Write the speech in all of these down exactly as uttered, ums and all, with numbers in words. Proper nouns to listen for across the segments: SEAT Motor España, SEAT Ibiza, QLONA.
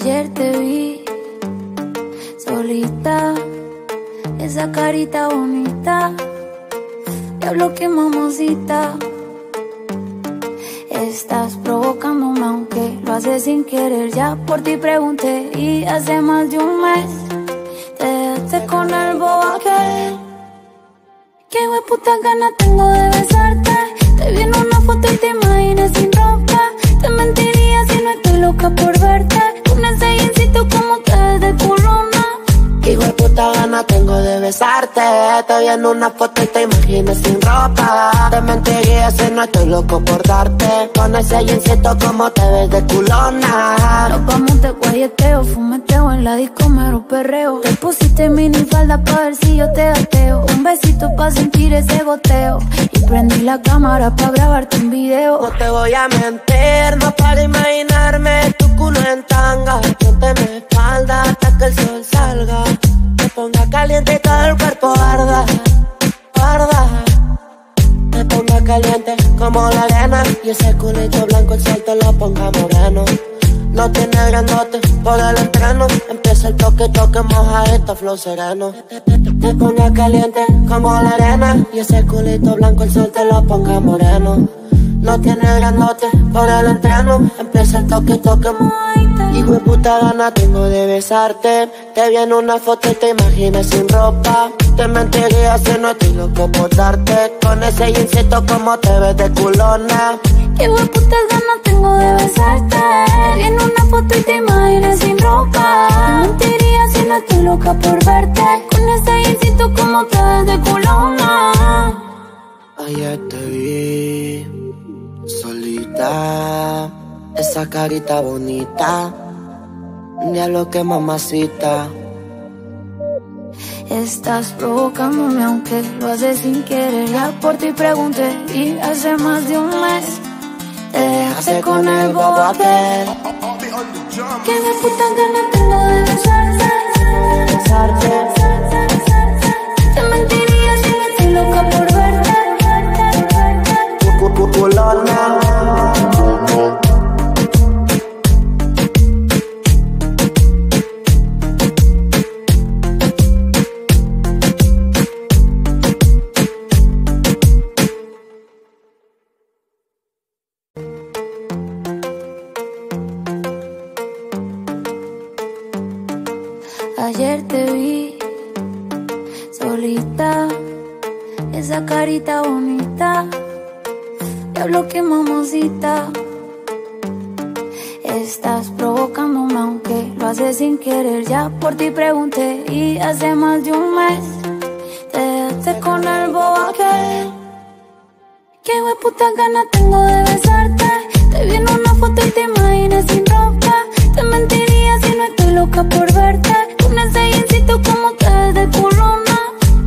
Ayer te vi solita, esa carita bonita, diablo que mamacita. Estás provocándome aunque lo haces sin querer. Ya por ti pregunté y hace más de un mes te dejaste con el bobo aquel. Qué hueputa ganas tengo de besarte. Te vi en una foto y te imaginas sin ropa. Te mentiría si no estoy loca por verte. Un ensayincito como te de QLONA. Qué hueputa ganas tengo de besarte. Te vi en una foto y te imaginas sin ropa. Te mentiría si no estoy loco por darte. Con ese jeansito como te ves de QLONA. Nos vamos de guayeteo, fumeteo, en la disco mero perreo. Te pusiste mini falda pa' ver si yo te gateo. Un besito pa' sentir ese goteo. Y prendí la cámara pa' grabarte un video. No te voy a mentir, no para imaginarme tu culo en tanga. Yo te me espalda hasta que el sol salga. Me ponga caliente y todo el cuerpo arda, arda. Me ponga caliente como la arena y ese culito blanco el sol te lo ponga moreno. No tiene grandote por el entreno. Empieza el toque, toque, moja esta flow sereno. Me ponga caliente como la arena y ese culito blanco el sol te lo ponga moreno. No tiene grandote por el entreno. Empieza el toque, toque, y hueputa gana tengo de besarte. Te vi en una foto y te imaginas sin ropa. Te mentiría si no estoy loco por darte. Con ese jeansito como te ves de QLONA. Qué hueputa gana tengo de besarte. Te vi en una foto y te imaginas sin ropa. Te mentiría si no estoy loca por verte. Con ese jeansito como te ves de QLONA. Ayer te vi solita, esa carita bonita, diablo que mamacita. Estás provocándome aunque lo haces sin querer. Ya por ti pregunté y hace más de un mes te dejaste con el bobo aquel. Que me puta ganas tengo de besarte, de besarte. Te mentiría si no estoy loca por verte. QLONA. Ayer te vi solita, esa carita bonita, diablo que mamacita. Estás provocándome aunque lo haces sin querer. Ya por ti pregunté y hace más de un mes te dejaste con el bobo aquel. Qué hueputa ganas tengo de besarte. Te vi en una foto y te imaginas sin ropa. Te mentiría si no estoy loca por verte. Un ensayincito como te ves de QLONA.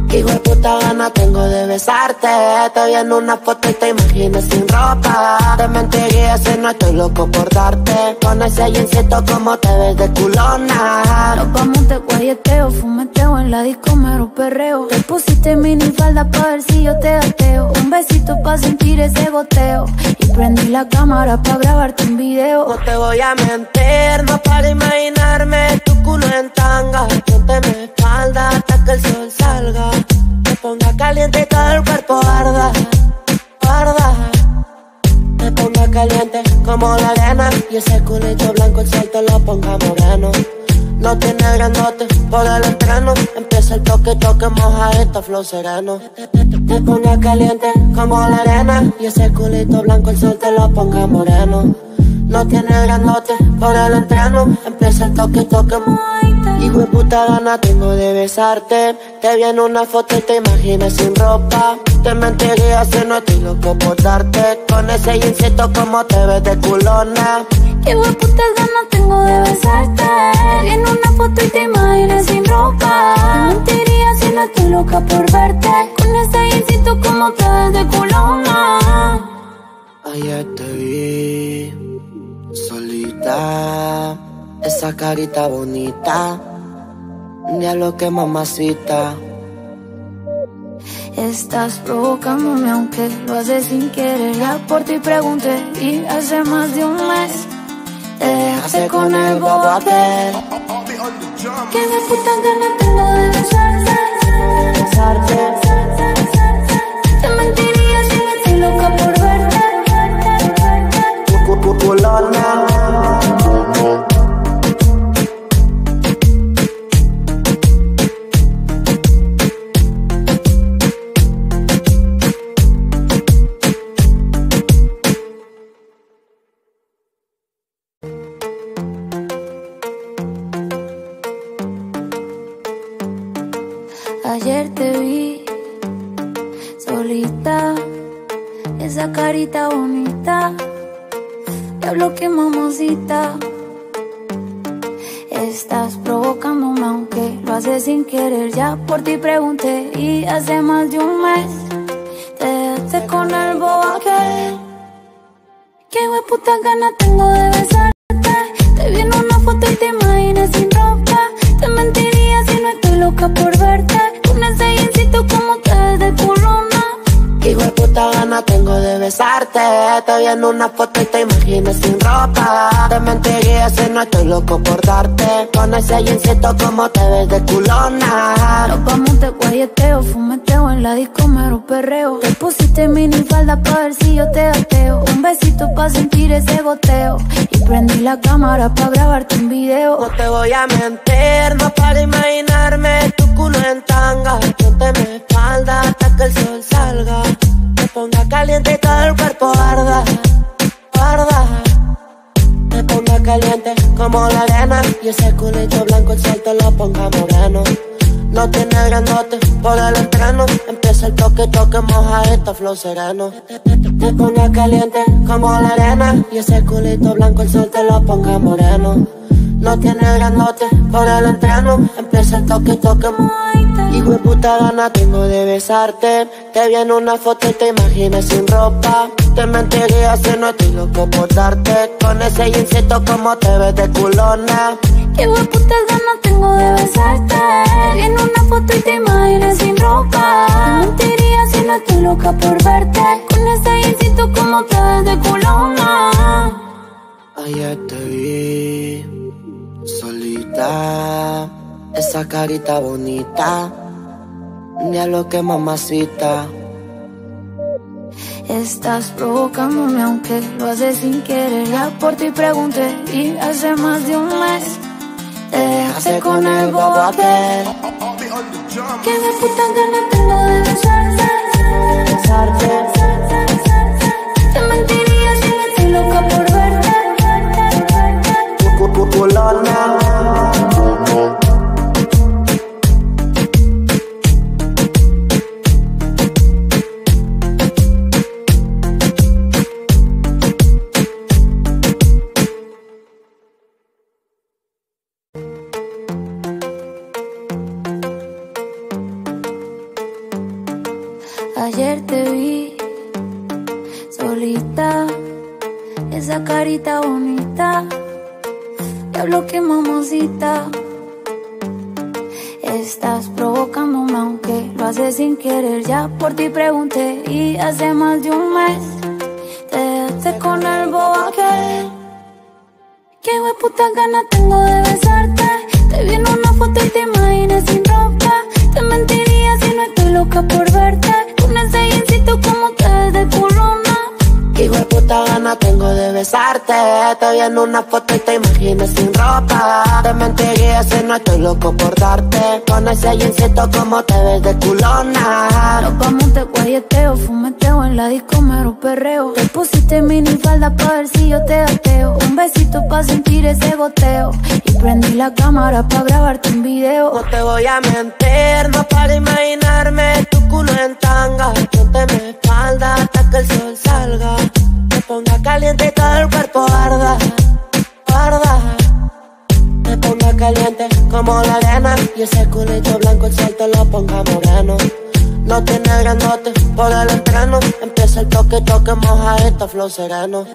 Qué hueputa ganas tengo de besarte. Te vi en una foto y te imaginas sin ropa. Te mentiría si no estoy loco por darte. Con ese jeansito como te ves de QLONA. Nos vamos de guayeteo, fumeteo, en la disco mero perreo. Te pusiste mini falda pa' ver si yo te gateo. Un besito pa' sentir ese goteo. Y prendí la cámara pa' grabarte un video. No te voy a mentir, no para imaginarme tu culo en tanga. Yo te me espalda hasta que el sol salga. Me ponga caliente y todo el cuerpo arda, arda. Me ponga caliente como la arena y ese culito blanco el sol te lo ponga moreno. No tiene grandote por el entreno. Empieza el toque, toque, moja esta flow sereno. Me ponga caliente como la arena y ese culito blanco el sol te lo ponga moreno. No tiene grandote por el entreno. Empieza el toque, toque, y hueputa gana tengo de besarte. Te vi en una foto y te imaginas sin ropa. Te mentiría si no estoy loco por darte. Con ese jeansito como te ves de QLONA. Qué hueputa ganas tengo de besarte. Te vi en una foto y te imaginas sin ropa. Te mentiría si no estoy loca por verte. Con ese jeansito como te ves de QLONA. Ayer te vi solita, esa carita bonita, diablo que mamacita. Estás provocándome aunque lo haces sin querer. Ya por ti pregunté y hace más de un mes te dejaste con el bobo aquel. Que me putas ganas tengo de besarte, besarte. Te mentiría si no estoy loca por verte. Culona. Ayer te vi solita, esa carita bonita, diablo que mamacita. Estás provocándome aunque lo haces sin querer. Ya por ti pregunté y hace más de un mes te dejaste con el bobo aquel. Qué hueputa ganas tengo de besarte. Te vi en una foto y te imaginé sin ropa. Te mentiría si no estoy loca por verte. Como te de culona. Que hijo de puta gana tengo de besarte. Te vi en una foto y te imaginas sin ropa. Te mentiría si no estoy loco por darte. Con ese jeansito como te ves de culona. Nos vamos de guayeteo, fumeteo, en la disco mero perreo. Te pusiste minifalda pa' ver si yo te gateo. Un besito pa' sentir ese goteo. Y prendí la cámara pa' grabarte un video. No te voy a mentir, no para imaginarme tu culo en tanga. Ponte mi espalda hasta que el sol salga. Me ponga caliente y todo el cuerpo arda, arda. Me ponga caliente como la arena. Y ese culito blanco el sol te lo ponga moreno. No tiene grandote por el entreno. Empieza el toque, toque, moja esto, flow sereno. Me ponga caliente como la arena. Y ese culito blanco el sol te lo ponga moreno. No tiene grandote por el entreno. Empieza el toque, toque, hijo de puta gana tengo de besarte. Te vi en una foto y te imaginas sin ropa. Te mentiría si no estoy loco por darte. Con ese jeansito como te ves de culona. Qué hueputa ganas tengo de besarte. Te vi en una foto y te imaginas sin ropa. Te mentiría si no estoy loca por verte. Con ese jeansito como te ves de culona. Ayer te vi solita, esa carita bonita, ni a lo que mamacita. Estás provocándome aunque lo haces sin querer. Ya por ti pregunté y hace más de un mes te dejaste con el bobo aquel. Que me putas ganas tengo de besarte, besarte. Te mentiría si no estoy loca por verte. Culona. Ayer te vi solita, esa carita bonita, diablo que mamacita. Estás provocándome aunque lo haces sin querer. Ya por ti pregunté y hace más de un mes te dejaste con el bobo aquel. Qué hueputas ganas tengo de besarte. Te vi en una foto y te imaginas sin ropa. Te mentiría si no estoy loca por verte. Como te ves de culona. Que hijo de puta gana tengo de besarte. Te vi en una foto y te imaginas sin ropa. Te mentiría si no estoy loco por darte. Con ese jeansito como te ves de culona. Nos vamos de guayeteo, fumeteo, en la disco mero perreo. Te pusiste minifalda pa' ver si yo te gateo. Un besito pa' sentir ese goteo. Y prendí la cámara pa' grabarte un video. No te voy a mentir, no para imaginarme tu culo en tanga. Ponte mi espalda hasta que el sol salga. Me ponga caliente y todo el cuerpo arda, arda. Me ponga caliente como la arena. Y ese culito blanco el sol te lo ponga moreno. No tiene grandote por el entreno. Empieza el toque, toque, moja esto, flow sereno.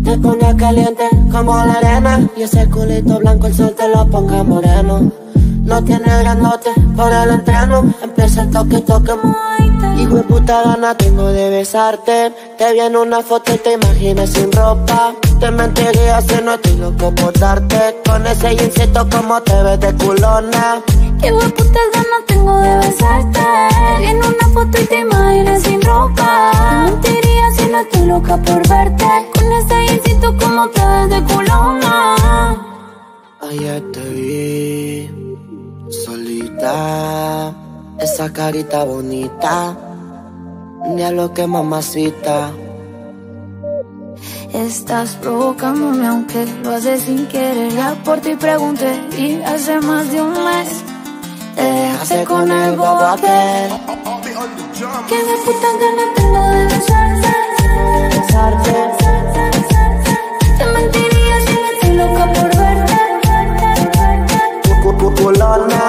Me ponga caliente como la arena. Y ese culito blanco el sol te lo ponga moreno. no tiene grandote. Para el entreno empieza el toque, toque. Hijo de puta gana tengo de besarte. Te vi en una foto y te imaginé sin ropa. Te mentiría si no estoy loco por darte. Con ese jeansito como te ves de culona. Hijo de puta gana tengo de besarte. En una foto y te imaginé sin ropa. Te mentiría si no estoy loca por verte. Con ese jeansito como te ves de culona. Ayer te vi solita, esa carita bonita, diablo que mamacita. Estás provocándome aunque lo haces sin querer. Ya por ti pregunté y hace más de un mes te dejaste con el bobo aquel. Que me puta gana tengo de besarte, de besarte. Te mentiría si no estoy loca por verte. Culona.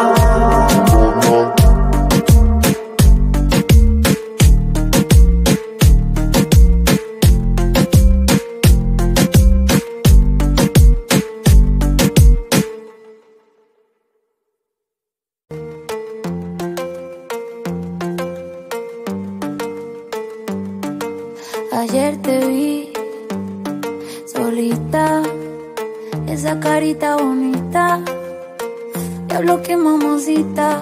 Ayer te vi solita, esa carita bonita, diablo que mamacita.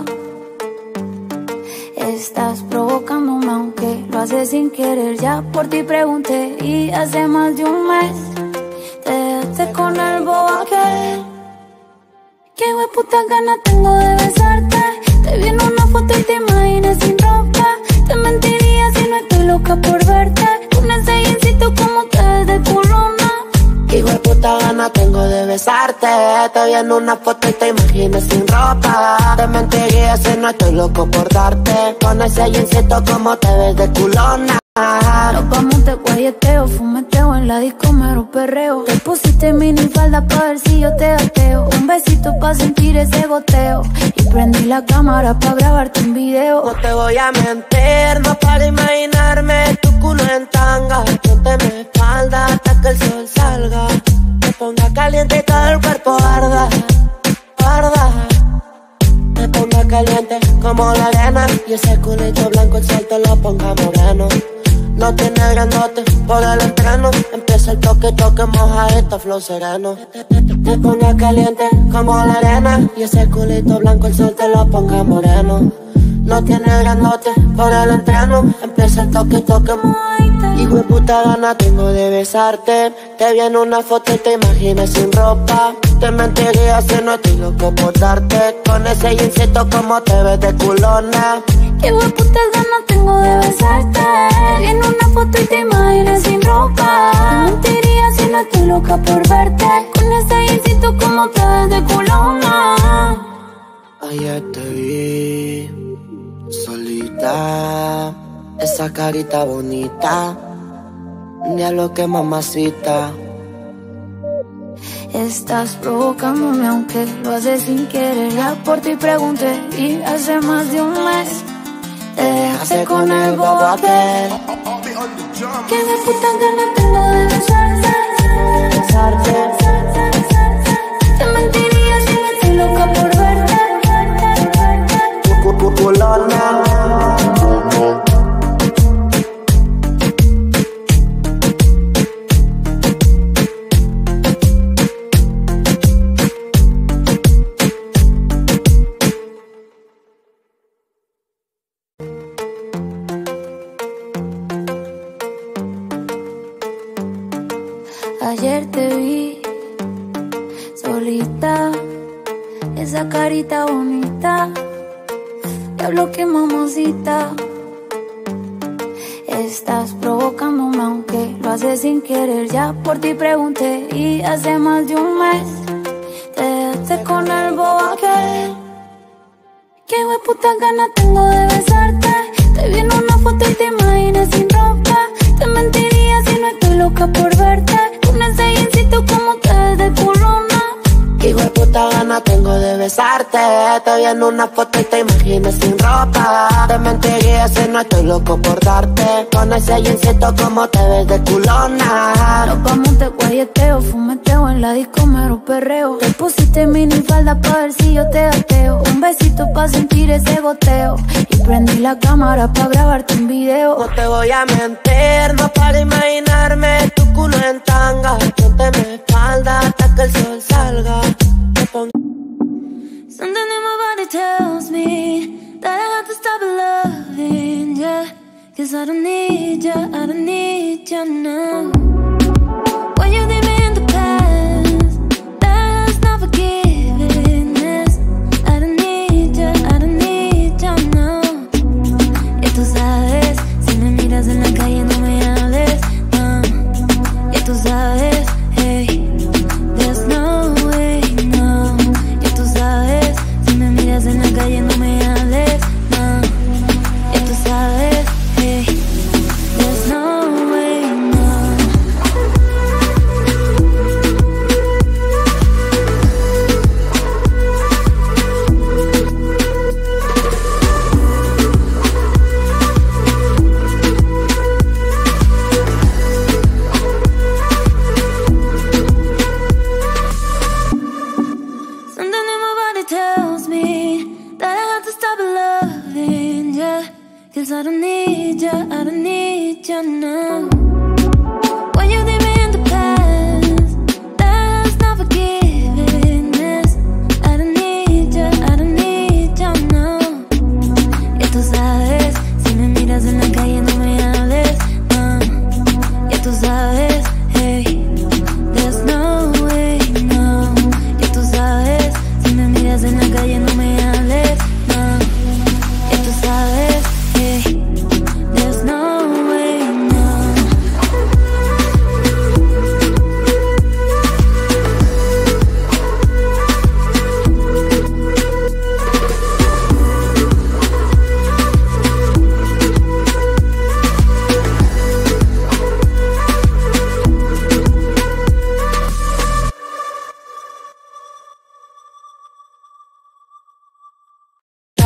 Estás provocándome aunque lo haces sin querer. Ya por ti pregunté y hace más de un mes te dejaste con el bobo aquel. Qué hueputa ganas tengo de besarte. Te vi en una foto y te imaginé sin ropa. Te mentiría si no estoy loca por verte. Con ese jeansito como te ves de culona. Hijo de puta gana tengo de besarte. Te vi en una foto y te imaginé sin ropa. Te mentiría si no estoy loco por darte. Con ese jeansito como te ves de culona. Nos vamos de guayeteo, fumeteo, en la disco mero perreo. Te pusiste mini falda pa' ver si yo te gateo. Un besito pa' sentir ese goteo. Y prendí la cámara pa' grabarte un video. No te voy a mentir, no para imaginarme tu culo en tanga. Ponte mi espalda hasta que el sol salga. Me ponga caliente y todo el cuerpo arda, arda. Me ponga caliente como la arena. Y ese culito blanco el sol te lo ponga moreno. No tiene grandote, por el entreno empieza el toque, toque, moja esta flow sereno. Te ponga caliente como la arena. Y ese culito blanco el sol te lo ponga moreno. No tiene grandote, por el entreno empieza el toque, toque. Hijo de puta gana tengo de besarte. Te vi en una foto y te imaginé sin ropa. Te mentiría si no estoy loco por darte. Con ese jeansito como te ves de culona. Hijo de puta gana tengo de besarte. En una foto y te imaginé sin ropa. Te mentiría si no estoy loca por verte. Con ese jeansito como te ves de culona. Ayer te vi solita, esa carita bonita, diablo que mamacita. Estás provocándome aunque lo haces sin querer. Ya por ti pregunté y hace más de un mes te dejaste con el bobo aquel. Que me puta gana tengo de besarte, de besarte. Te mentiría si no estoy loca por verte. Culona. Ayer te vi solita, esa carita bonita, diablo que mamacita. Estás provocándome aunque lo haces sin querer. Ya por ti pregunté y hace más de un mes te dejaste con el bobo aquel. Qué hueputa gana tengo de besarte. Te vi en una foto y te imaginé sin ropa. Te mentiría si no estoy loca por verte. Con ese jeansito como te ves de culona. Qué hueputa gana tengo de besarte. mente. Te vi en una foto y te imaginé sin ropa. Te mentiría si no estoy loco por darte. Con ese jeansito como te ves de culona. Locamente guayeteo, fumeteo, en la disco mero perreo. Te pusiste minifalda pa' ver si yo te ateo. Un besito pa' sentir ese goteo. Y prendí la cámara pa' grabarte un video. No te voy a mentir, no para imaginarme tu culo en tanga. Yo te me espalda hasta que el sol salga. Something in my body tells me that I have to stop loving ya, cause I don't need ya, I don't need ya now. When you leave me in the past, that's not forgiveness. I don't need ya, I don't need ya now. Ya tú sabes, si me miras en la calle no me hables, no. Ya tú sabes, hey, there's no way, no. Ya tú sabes. En la calle no me hables, no. Ya tú sabes, hey, there's no way, no. Something in my body tells me stop loving ya, cause I don't need ya, I don't need ya now. When you leave me in the past, that's not forgiveness. I don't need ya, I don't need ya now. Ya tú sabes, si me miras en la calle no me hables, no. Ya tú sabes, hey, there's no way, no. Ya tú sabes, si me miras en la calle no me hables.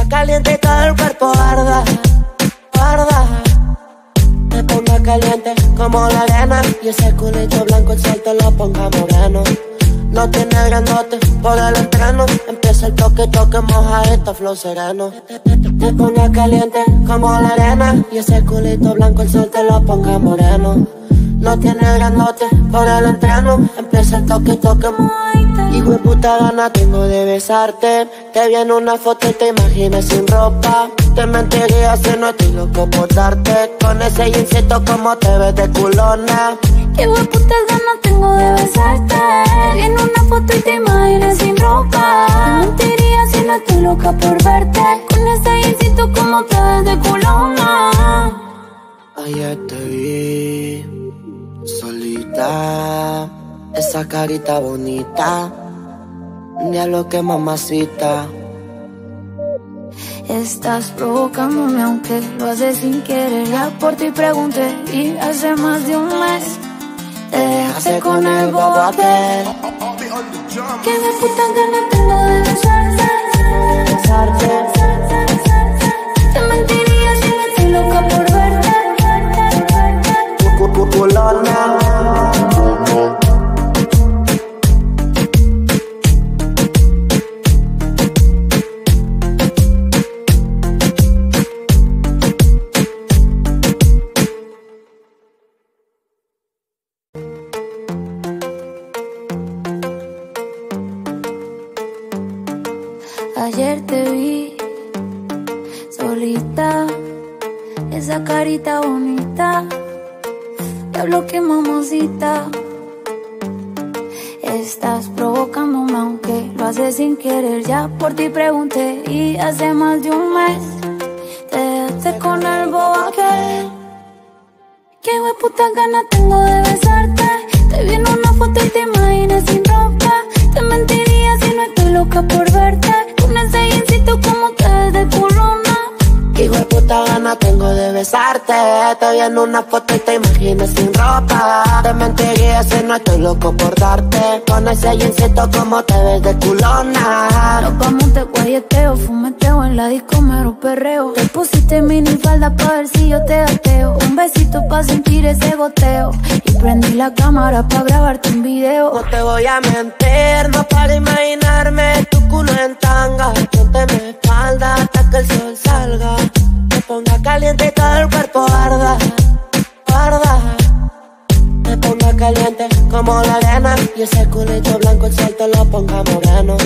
Caliente todo el cuerpo arda, arda. Me pongo caliente como la arena. Y ese culito blanco el sol te lo ponga moreno. No tiene grandote por el entreno. Empieza el toque, toque, moja esta flow sereno. Me pongo caliente como la arena. Y ese culito blanco el sol te lo ponga moreno. No tiene grandote por el entreno. Empieza el toque, toque, hijo de puta gana tengo de besarte. Te vi en una foto y te imaginas sin ropa. Te mentiría si no estoy loco por darte. Con ese jeansito como te ves de culona. Hijo de puta gana tengo de besarte. Te vi en una foto y te imaginas sin ropa. Te mentiría si no estoy loca por verte. Con ese jeansito como te ves de culona. Ayer te vi solita, esa carita bonita, diablo que mamacita. Estás provocándome aunque lo haces sin querer. Ya por ti pregunté y hace más de un mes te dejaste con, con el bobo aquel. Que me putas ganas tengo de besarte, de besarte. Te mentiría si no estoy loca por verte. Cuculona. Ayer te vi solita, esa carita bonita, diablo que mamacita. Estás provocándome aunque lo haces sin querer. Ya por ti pregunté y hace más de un mes te dejaste con el bobo aquel. Que hueputas ganas tengo de besarte. Te vi en una foto y te imaginé sin ropa. Te mentiría si no estoy loca por verte. Con ese jeansito como te ves de culona. Que hueputas ganas tengo tiempo de besarte. Te vi en una foto y te imaginas sin ropa. Te mentiría si no estoy loco por darte. Con ese jeansito como te ves de culona. Locamente guayeteo, fumeteo, en la disco mero perreo. Te pusiste minifalda pa' ver si yo te gateo. Un besito pa' sentir ese goteo. Y prendí la cámara pa' grabarte un video. No te voy a mentir, no para imaginarme tu culo en tanga. Ponte mi espalda hasta que el sol salga. Te ponga caliente y todo el cuerpo arda, arda. Te ponga caliente como la arena. Y ese culito blanco el sol te lo ponga moreno.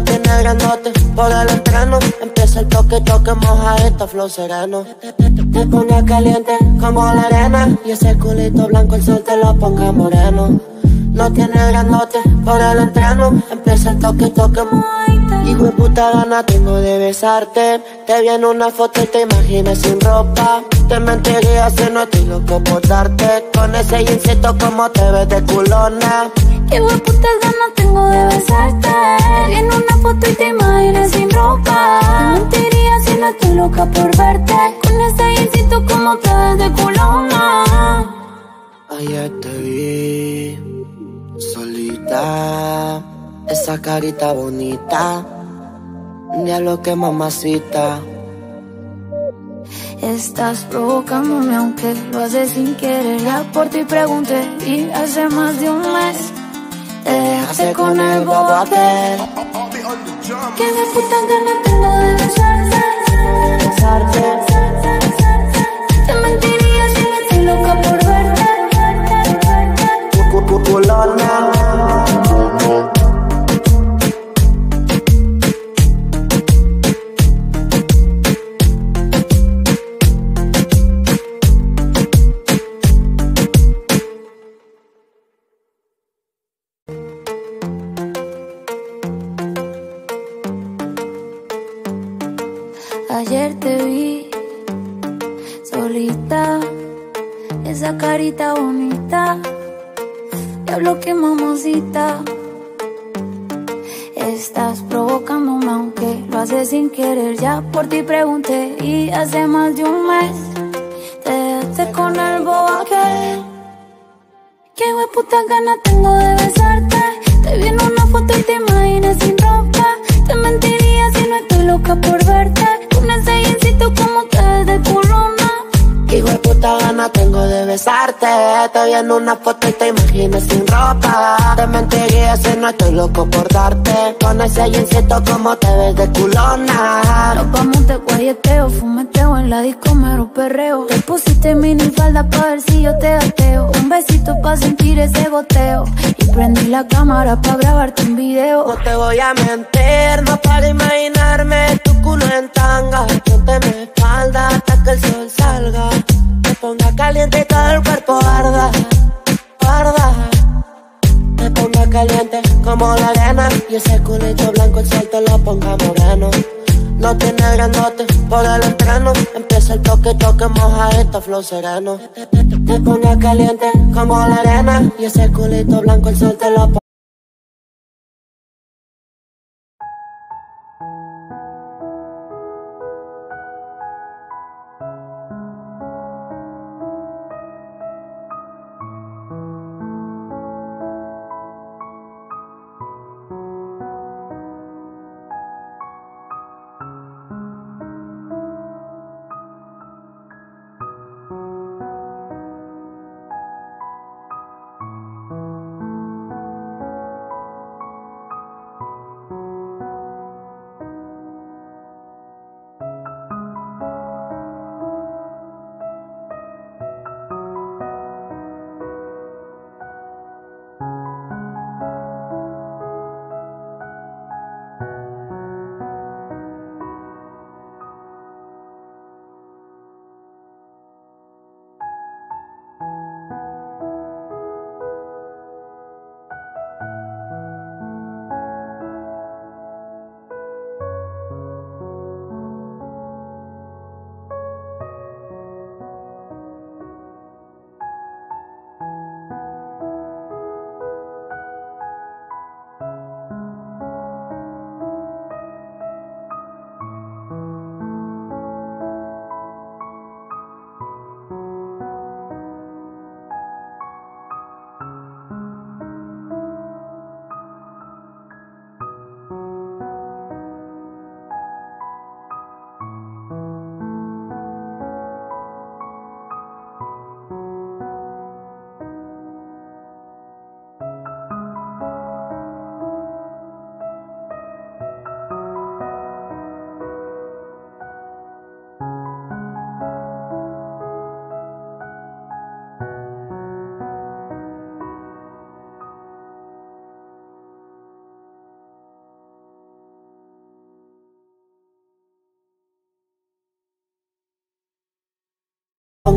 grandote, en el grandote. Por el entrano, empieza el toque, toque, moja esto, flow sereno. Te pone caliente como la arena, y ese culito blanco el sol te lo ponga moreno. Lo tiene el grandote, por el entrano, empieza el toque, toque. Hijo de puta gana tengo de besarte. Te vi en una foto y te imaginé sin ropa. Te mentiría si no estoy loco por darte. Con ese insecto como te ves de culona. Hijo de puta gana tengo de besarte. Te vi en una foto y te imaginé sin ropa. Te mentiría si no estoy loca por verte. Con ese insecto como te ves de culona. Ayer te vi solita, esa carita bonita, ni a lo que mamacita. Estás provocándome aunque lo haces sin querer. Ya por ti pregunté y hace más de un mes te dejaste con el bobo aquel. Que me puta ganas tengo de besarte, de besarte. Te mentiría si no estoy loca por verte. Culona. Ayer te vi solita, esa carita bonita, diablo que mamacita. Estás provocándome aunque lo haces sin querer. Ya por ti pregunté y hace más de un mes te dejaste con el bobo aquel. Que hueputa ganas tengo de besarte. Te vi en una foto y te imaginé sin ropa. Te mentiría si no estoy loca por verte. Con ese insito como te ves de culona. Hijo de puta gana tengo de besarte. Te vi en una foto y te imaginé sin ropa. Te mentiría si no estoy loco por darte. Con ese jeansito como te ves de culona. Nos vamos de guayeteo, fumeteo, en la disco mero perreo. Te pusiste mini falda pa' ver si yo te gateo. Un besito pa' sentir ese goteo. Y prendí la cámara pa' grabarte un video. No te voy a mentir, no para imaginarme tu culo en tanga. Yo te me espalda hasta que el sol salga. Me ponga caliente y todo el cuerpo arda, arda. Me ponga caliente como la arena, y ese culito blanco el sol te lo ponga moreno. Lo tiene grandote, por el entrano, empieza el toque, toque, moja esto, flow sereno. Me ponga caliente como la arena, y ese culito blanco el sol te lo ponga.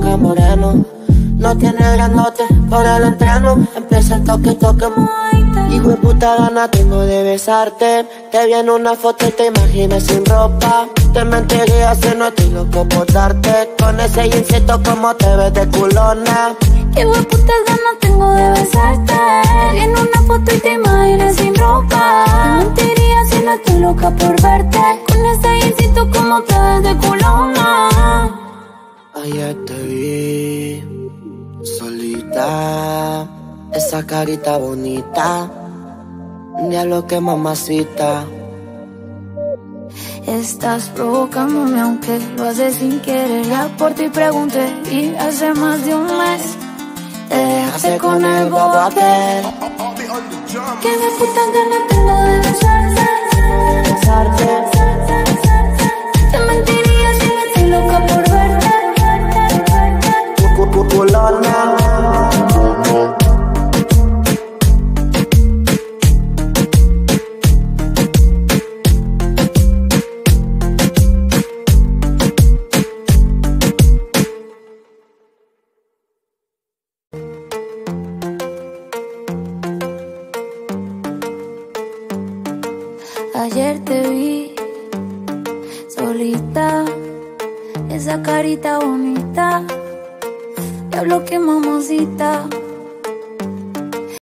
toque moreno. No tiene grandote, por el entreno. Empieza el toque, toque. Hijo de puta gana tengo de besarte. Te vi en una foto y te imaginé sin ropa. Te mentiría si no estoy loco por darte. Con ese jeansito como te ves de culona. Hijo de puta gana tengo de besarte. Te vi en una foto y te imaginé sin ropa. Te mentiría si no estoy loca por verte. Con ese jeansito como te ves de culona. Ayer te vi solita, esa carita bonita, ni a lo que mamacita. Estás provocándome aunque lo haces sin querer. Ya por ti pregunté y hace más de un mes te dejaste con el bobo aquel. Que me puta gana tengo de besarte, de besarte. Te mentiría si no estoy loca por verte. Culona. Ayer te vi solita, esa carita bonita. Te hablo que mamacita.